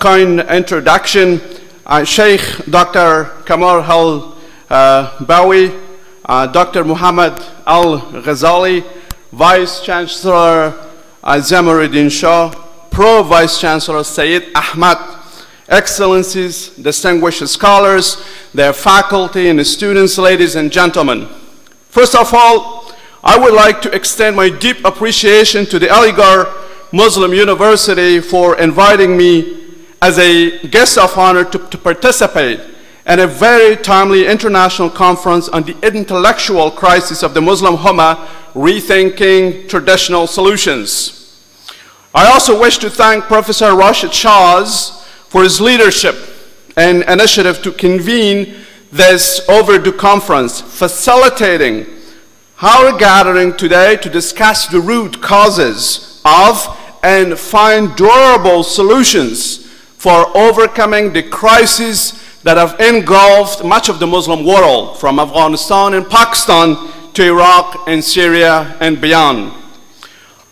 kind introduction, Sheikh Dr. Kamar Al-Bawi, Dr. Muhammad Al Ghazali, Vice Chancellor Zamaruddin Shah, Pro Vice Chancellor Sayyid Ahmad, Excellencies, distinguished scholars, their faculty and students, ladies and gentlemen. First of all, I would like to extend my deep appreciation to the Aligarh Muslim University for inviting me as a guest of honor to participate and a very timely international conference on the intellectual crisis of the Muslim Ummah, rethinking traditional solutions. I also wish to thank Professor Rashid Shah for his leadership and initiative to convene this overdue conference, facilitating our gathering today to discuss the root causes of and find durable solutions for overcoming the crises that have engulfed much of the Muslim world, from Afghanistan and Pakistan to Iraq and Syria and beyond.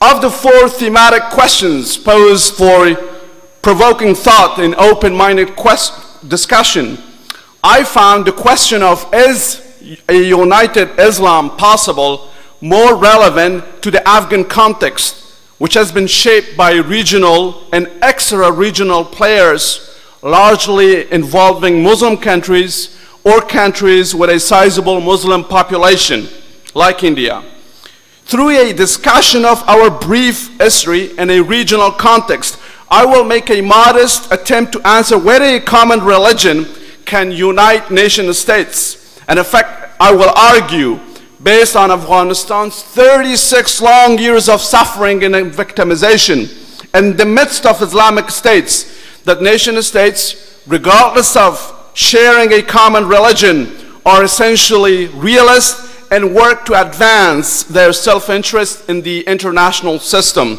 Of the four thematic questions posed for provoking thought and open-minded discussion, I found the question of is a united Islam possible more relevant to the Afghan context, which has been shaped by regional and extra-regional players largely involving Muslim countries or countries with a sizable Muslim population, like India. Through a discussion of our brief history in a regional context, I will make a modest attempt to answer whether a common religion can unite nation states. And in fact, I will argue, based on Afghanistan's 36 long years of suffering and victimization, in the midst of Islamic states, that nation-states, regardless of sharing a common religion, are essentially realists and work to advance their self-interest in the international system.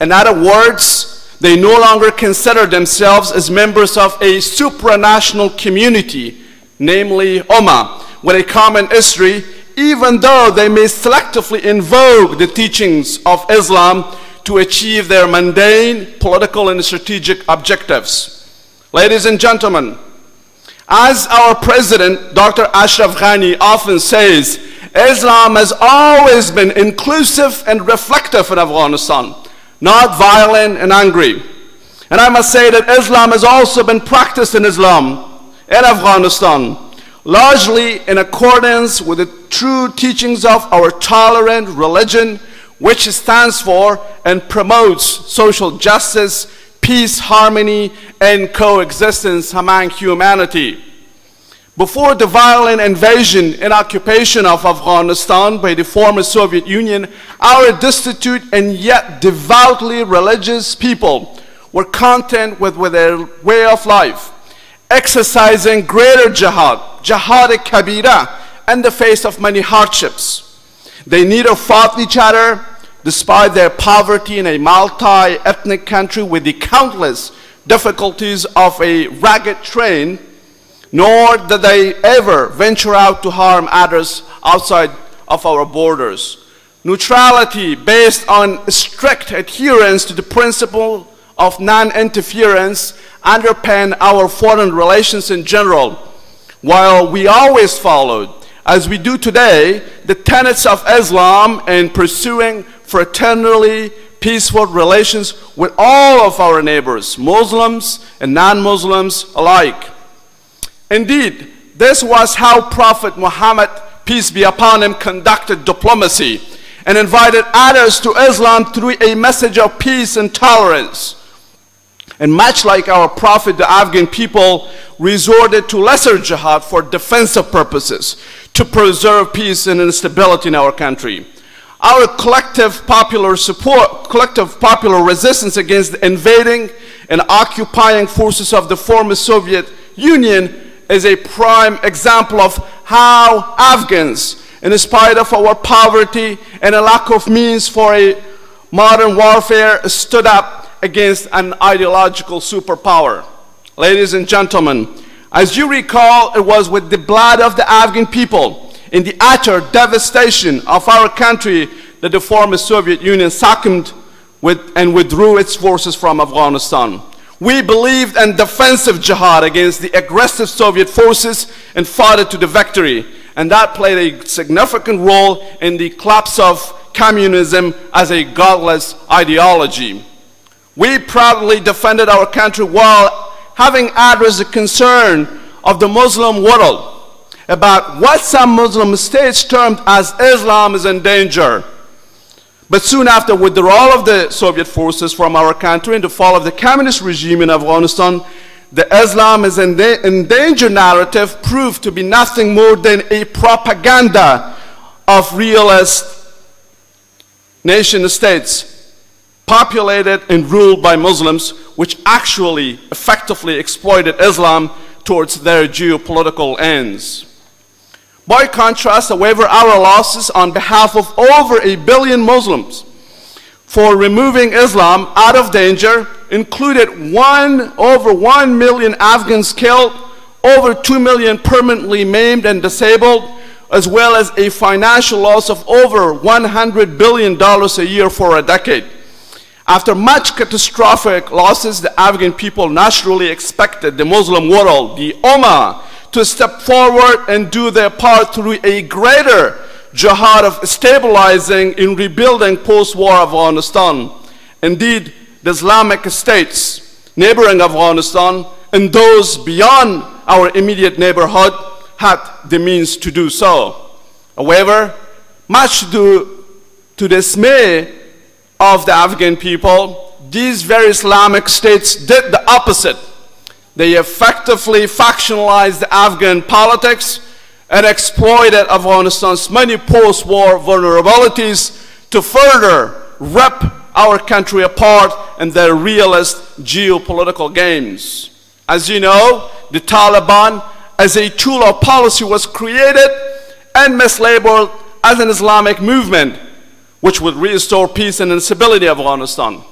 In other words, they no longer consider themselves as members of a supranational community, namely Ummah, with a common history, even though they may selectively invoke the teachings of Islam to achieve their mundane political and strategic objectives. Ladies and gentlemen, as our president, Dr. Ashraf Ghani, often says, Islam has always been inclusive and reflective in Afghanistan, not violent and angry. And I must say that Islam has also been practiced in Afghanistan, largely in accordance with the true teachings of our tolerant religion, which stands for and promotes social justice, peace, harmony, and coexistence among humanity. Before the violent invasion and occupation of Afghanistan by the former Soviet Union, our destitute and yet devoutly religious people were content with their way of life, exercising greater jihad-e-kabira, in the face of many hardships. They neither fought each other, despite their poverty in a multi-ethnic country with the countless difficulties of a ragged terrain, nor did they ever venture out to harm others outside of our borders. Neutrality based on strict adherence to the principle of non-interference underpinned our foreign relations in general, while we always followed, as we do today, the tenets of Islam in pursuing fraternally peaceful relations with all of our neighbors, Muslims and non-Muslims alike. Indeed, this was how Prophet Muhammad, peace be upon him, conducted diplomacy and invited others to Islam through a message of peace and tolerance. And much like our Prophet, the Afghan people resorted to lesser jihad for defensive purposes to preserve peace and stability in our country. Our collective popular resistance against the invading and occupying forces of the former Soviet Union is a prime example of how Afghans, in spite of our poverty and a lack of means for a modern warfare, stood up against an ideological superpower. Ladies and gentlemen, as you recall, it was with the blood of the Afghan people in the utter devastation of our country that the former Soviet Union succumbed and withdrew its forces from Afghanistan. We believed in defensive jihad against the aggressive Soviet forces and fought it to the victory. And that played a significant role in the collapse of communism as a godless ideology. We proudly defended our country while having addressed the concern of the Muslim world about what some Muslim states termed as Islam is in danger. But soon after withdrawal of the Soviet forces from our country and the fall of the communist regime in Afghanistan, the Islam is in danger narrative proved to be nothing more than a propaganda of realist nation states populated and ruled by Muslims, which actually effectively exploited Islam towards their geopolitical ends. By contrast, however, our losses on behalf of over a billion Muslims for removing Islam out of danger included over 1 million Afghans killed, over 2 million permanently maimed and disabled, as well as a financial loss of over $100 billion a year for a decade. After much catastrophic losses, the Afghan people naturally expected the Muslim world, the Ummah, to step forward and do their part through a greater jihad of stabilizing and rebuilding post-war Afghanistan. Indeed, the Islamic states neighboring Afghanistan and those beyond our immediate neighborhood had the means to do so. However, much due to dismay of the Afghan people, these very Islamic states did the opposite. They effectively factionalized the Afghan politics and exploited Afghanistan's many post-war vulnerabilities to further rip our country apart in their realist geopolitical games. As you know, the Taliban as a tool of policy was created and mislabeled as an Islamic movement which would restore peace and stability of Afghanistan.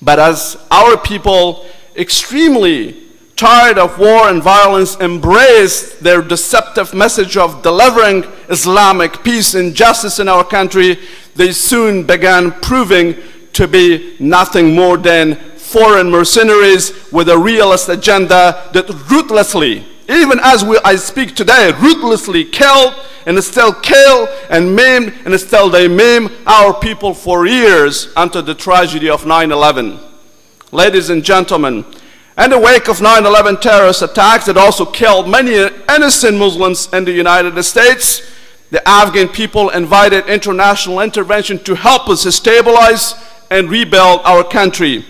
But as our people extremely tired of war and violence embraced their deceptive message of delivering Islamic peace and justice in our country, they soon began proving to be nothing more than foreign mercenaries with a realist agenda that ruthlessly, even as I speak today, ruthlessly killed and still kill and maimed and still they maim our people for years until the tragedy of 9/11. Ladies and gentlemen, in the wake of 9/11 terrorist attacks that also killed many innocent Muslims in the United States, the Afghan people invited international intervention to help us stabilize and rebuild our country.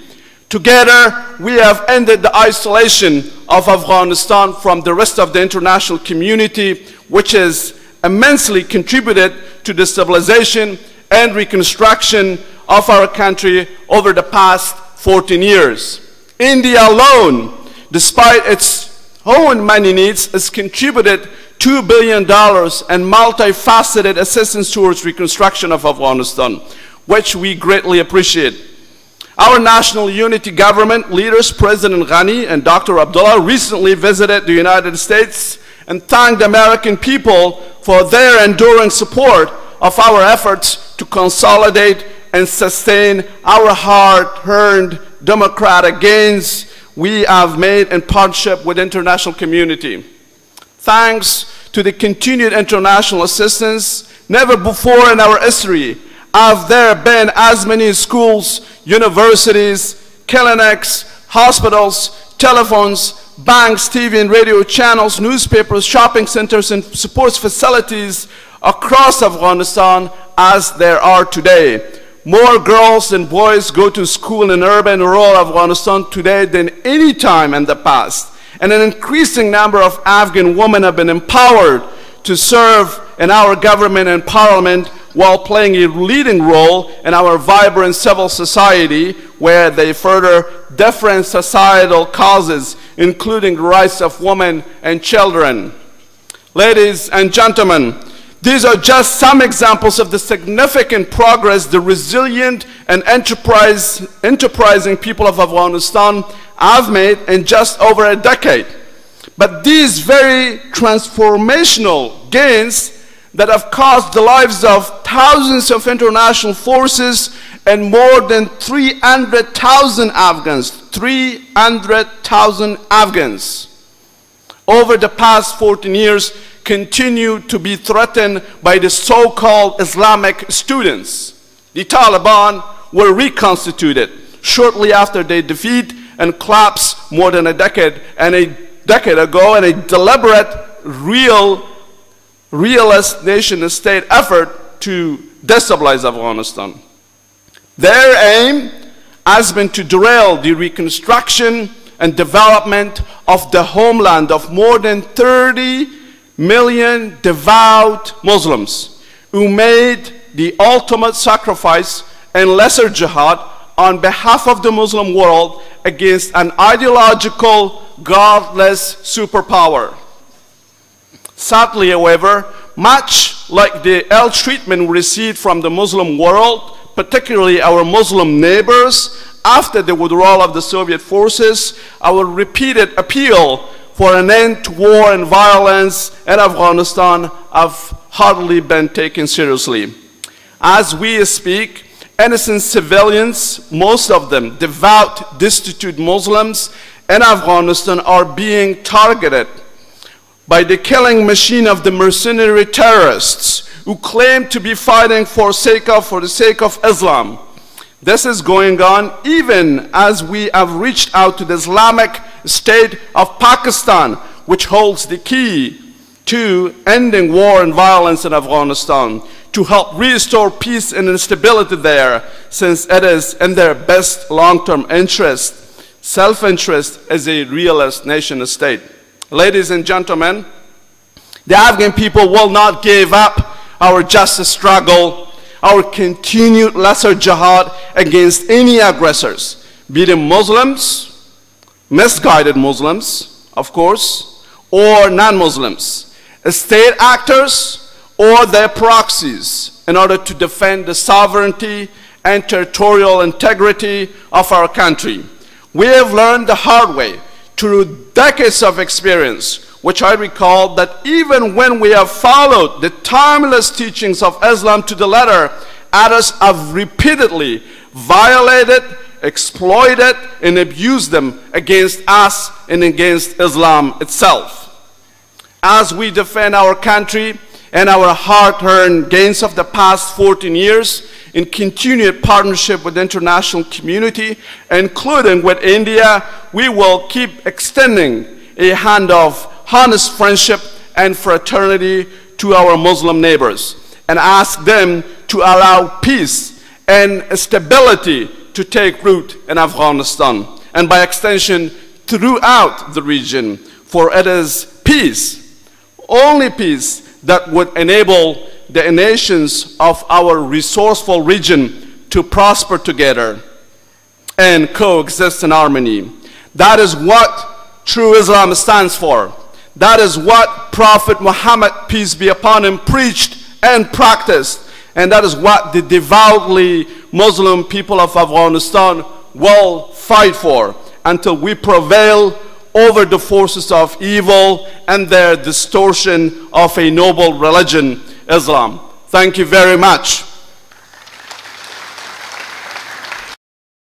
Together, we have ended the isolation of Afghanistan from the rest of the international community, which has immensely contributed to the stabilization and reconstruction of our country over the past 14 years. India alone, despite its own money needs, has contributed $2 billion and multifaceted assistance towards reconstruction of Afghanistan, which we greatly appreciate. Our National Unity Government leaders, President Ghani and Dr. Abdullah, recently visited the United States and thanked the American people for their enduring support of our efforts to consolidate and sustain our hard-earned democratic gains we have made in partnership with the international community. Thanks to the continued international assistance, never before in our history have there been as many schools, universities, clinics, hospitals, telephones, banks, TV and radio channels, newspapers, shopping centers, and support facilities across Afghanistan as there are today. More girls and boys go to school in urban and rural Afghanistan today than any time in the past. And an increasing number of Afghan women have been empowered to serve in our government and parliament while playing a leading role in our vibrant civil society where they further different societal causes, including the rights of women and children. Ladies and gentlemen, these are just some examples of the significant progress the resilient and enterprising people of Afghanistan have made in just over a decade. But these very transformational gains that have cost the lives of thousands of international forces and more than 300,000 Afghans, 300,000 Afghans over the past 14 years continue to be threatened by the so-called Islamic students. The Taliban were reconstituted shortly after their defeat and collapse more than a decade ago, and a deliberate, realist nation-state effort to destabilize Afghanistan. Their aim has been to derail the reconstruction and development of the homeland of more than 30 million devout Muslims who made the ultimate sacrifice and lesser jihad on behalf of the Muslim world against an ideological, godless superpower. Sadly, however, much like the ill treatment we received from the Muslim world, particularly our Muslim neighbors, after the withdrawal of the Soviet forces, our repeated appeal for an end to war and violence in Afghanistan have hardly been taken seriously. As we speak, innocent civilians, most of them devout, destitute Muslims in Afghanistan, are being targeted by the killing machine of the mercenary terrorists who claim to be fighting for the sake of Islam. This is going on even as we have reached out to the Islamic State of Pakistan, which holds the key to ending war and violence in Afghanistan, to help restore peace and stability there, since it is in their best long-term interest. Self-interest as a realist nation-state. Ladies and gentlemen, the Afghan people will not give up our justice struggle, our continued lesser jihad against any aggressors, be them Muslims, misguided Muslims, of course, or non-Muslims, state actors, or their proxies, in order to defend the sovereignty and territorial integrity of our country. We have learned the hard way through decades of experience, which I recall that even when we have followed the timeless teachings of Islam to the letter, others have repeatedly violated, exploited, and abused them against us and against Islam itself. As we defend our country and our hard-earned gains of the past 14 years in continued partnership with the international community, including with India, we will keep extending a hand of honest friendship and fraternity to our Muslim neighbors and ask them to allow peace and stability to take root in Afghanistan and by extension throughout the region, for it is peace, only peace, that would enable the nations of our resourceful region to prosper together and coexist in harmony. That is what true Islam stands for. That is what Prophet Muhammad, peace be upon him, preached and practiced. And that is what the devoutly Muslim people of Afghanistan will fight for until we prevail over the forces of evil and their distortion of a noble religion, Islam. Thank you very much.